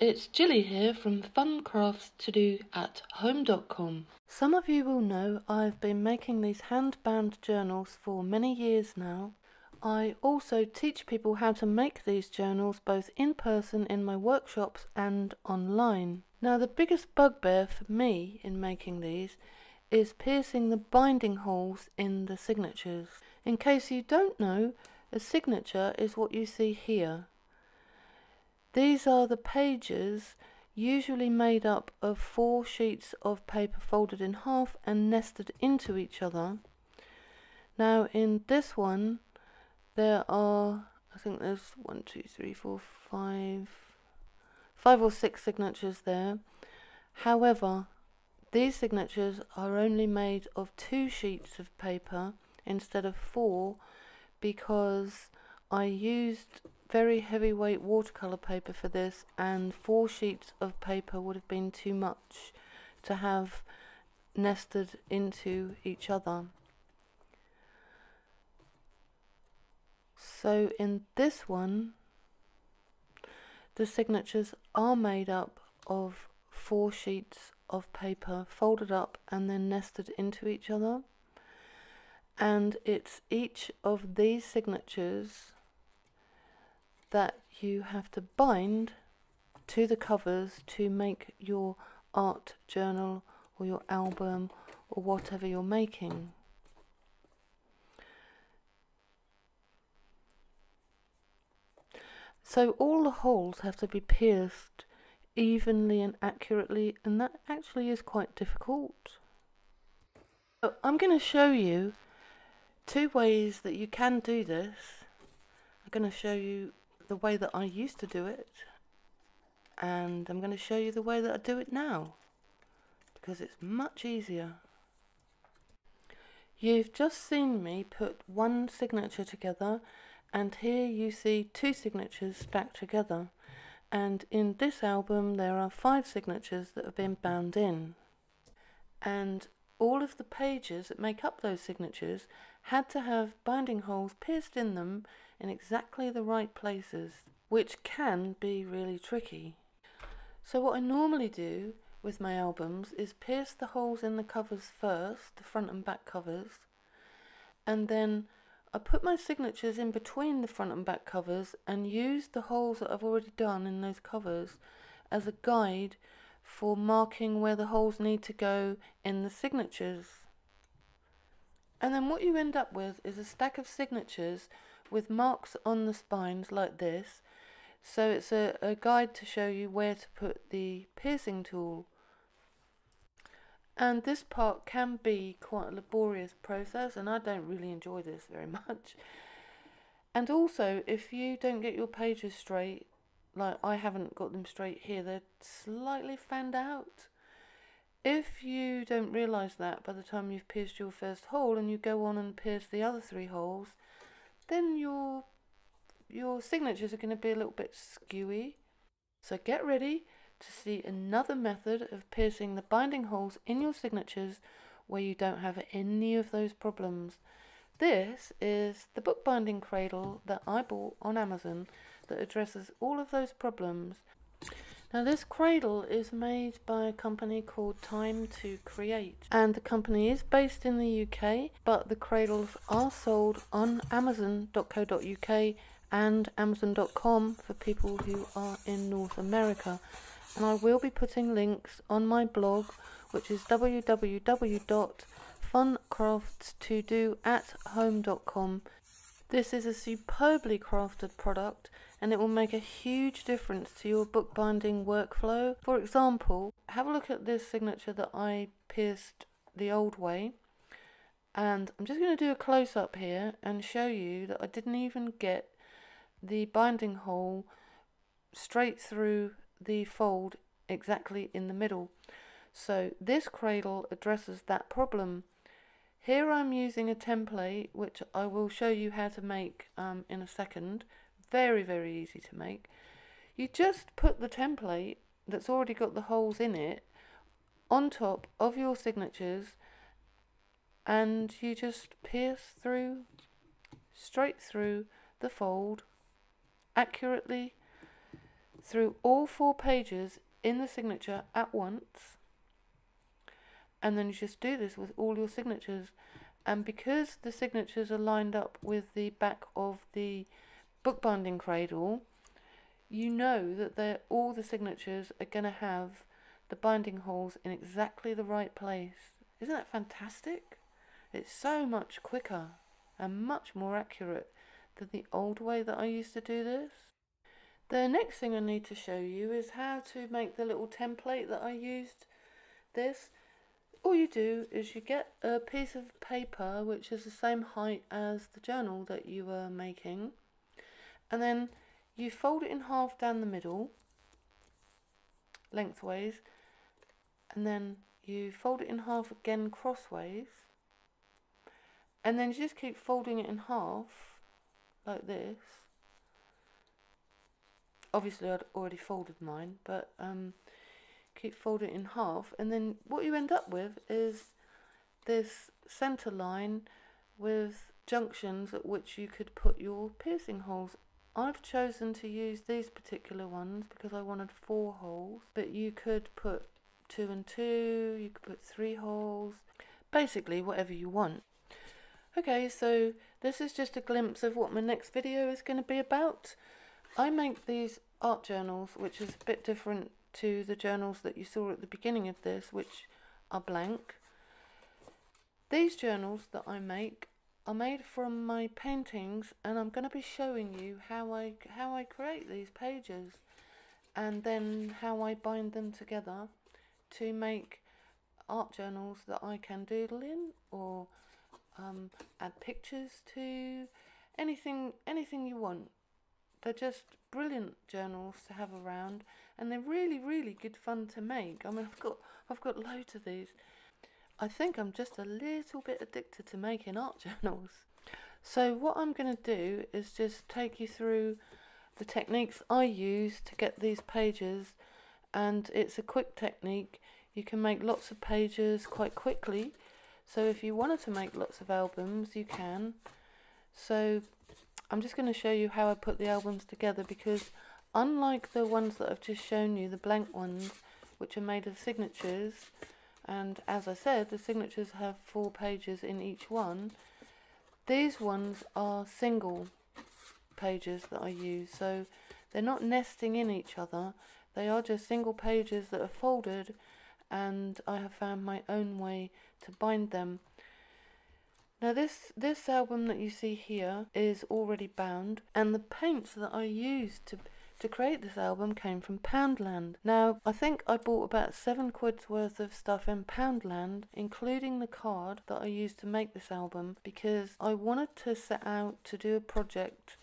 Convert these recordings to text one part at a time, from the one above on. It's Gilly here from Fun Crafts To Do at Home.com. Some of you will know I've been making these hand-bound journals for many years now. I also teach people how to make these journals both in person in my workshops and online. Now the biggest bugbear for me in making these is piercing the binding holes in the signatures. In case you don't know, a signature is what you see here. These are the pages, usually made up of 4 sheets of paper folded in half and nested into each other. Now in this one there are, I think there's 5 or 6 signatures there. However, these signatures are only made of 2 sheets of paper instead of 4 because I used very heavyweight watercolour paper for this, and 4 sheets of paper would have been too much to have nested into each other. So in this one the signatures are made up of 4 sheets of paper folded up and then nested into each other, and it's each of these signatures that you have to bind to the covers to make your art journal or your album or whatever you're making. So all the holes have to be pierced evenly and accurately, and that actually is quite difficult. So I'm going to show you 2 ways that you can do this. I'm going to show you the way that I used to do it, and I'm going to show you the way that I do it now because it's much easier. You've just seen me put 1 signature together, and here you see 2 signatures stacked together, and in this album there are 5 signatures that have been bound in, and all of the pages that make up those signatures had to have binding holes pierced in them in exactly the right places, which can be really tricky. So what I normally do with my albums is pierce the holes in the covers first, the front and back covers, and then I put my signatures in between the front and back covers and use the holes that I've already done in those covers as a guide for marking where the holes need to go in the signatures. And then what you end up with is a stack of signatures with marks on the spines like this, so it's a guide to show you where to put the piercing tool. And this part can be quite a laborious process, and I don't really enjoy this very much. And also, if you don't get your pages straight, like I haven't got them straight here, they're slightly fanned out. If you don't realise that by the time you've pierced your first hole and you go on and pierce the other 3 holes, then your signatures are going to be a little bit skewy. So get ready to see another method of piercing the binding holes in your signatures where you don't have any of those problems. This is the bookbinding cradle that I bought on Amazon that addresses all of those problems. Now this cradle is made by a company called Time to Create, and the company is based in the UK, but the cradles are sold on Amazon.co.uk and Amazon.com for people who are in North America. And I will be putting links on my blog, which is www.funcraftstodoathome.com. This is a superbly crafted product, and it will make a huge difference to your bookbinding workflow. For example, have a look at this signature that I pierced the old way, and I'm just going to do a close-up here and show you that I didn't even get the binding hole straight through the fold exactly in the middle. So this cradle addresses that problem. Here I'm using a template which I will show you how to make in a second. Very, very easy to make. You just put the template that's already got the holes in it on top of your signatures, and you just pierce through, straight through the fold accurately through all four pages in the signature at once, and then you just do this with all your signatures. And because the signatures are lined up with the back of the bookbinding cradle, you know that all the signatures are going to have the binding holes in exactly the right place. Isn't that fantastic? It's so much quicker and much more accurate than the old way that I used to do this. The next thing I need to show you is how to make the little template that I used this. All you do is you get a piece of paper which is the same height as the journal that you were making, and then you fold it in half down the middle, lengthways, and then you fold it in half again crossways, and then you just keep folding it in half like this. Obviously I'd already folded mine, but keep folding it in half, and then what you end up with is this centre line with junctions at which you could put your piercing holes. I've chosen to use these particular ones because I wanted 4 holes, but you could put 2 and 2, you could put 3 holes, basically whatever you want. Okay, so this is just a glimpse of what my next video is going to be about. I make these art journals, which is a bit different to the journals that you saw at the beginning of this, which are blank. These journals that I make are made from my paintings, and I'm going to be showing you how I create these pages and then how I bind them together to make art journals that I can doodle in, or add pictures to, anything you want. They're just brilliant journals to have around, and they're really, really good fun to make. I mean, I've got loads of these. I think I'm just a little bit addicted to making art journals. So what I'm going to do is just take you through the techniques I use to get these pages, and it's a quick technique. You can make lots of pages quite quickly, so if you wanted to make lots of albums, you can. So I'm just going to show you how I put the albums together, because unlike the ones that I've just shown you, the blank ones, which are made of signatures, and as I said, the signatures have 4 pages in each one, these ones are single pages that I use, so they're not nesting in each other, they are just single pages that are folded, and I have found my own way to bind them. Now this album that you see here is already bound, and the paints that I used to create this album came from Poundland. Now I think I bought about 7 quid's worth of stuff in Poundland, including the card that I used to make this album, because I wanted to set out to do a project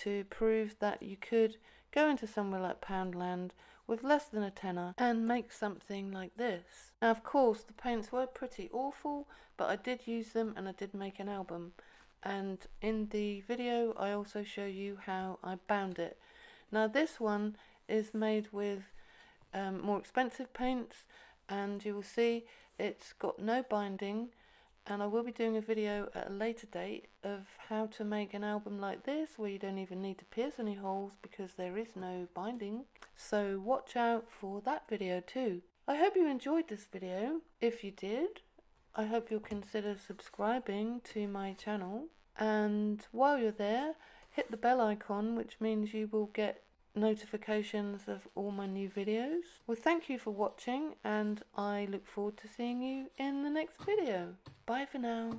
to prove that you could go into somewhere like Poundland with less than a tenner and make something like this. Now of course the paints were pretty awful, but I did use them and I did make an album, and in the video I also show you how I bound it. Now this one is made with more expensive paints, and you will see it's got no binding, and I will be doing a video at a later date of how to make an album like this where you don't even need to pierce any holes because there is no binding. So watch out for that video too. I hope you enjoyed this video. If you did, I hope you'll consider subscribing to my channel, and while you're there, hit the bell icon, which means you will get notifications of all my new videos. Well, thank you for watching, and I look forward to seeing you in the next video. Bye for now.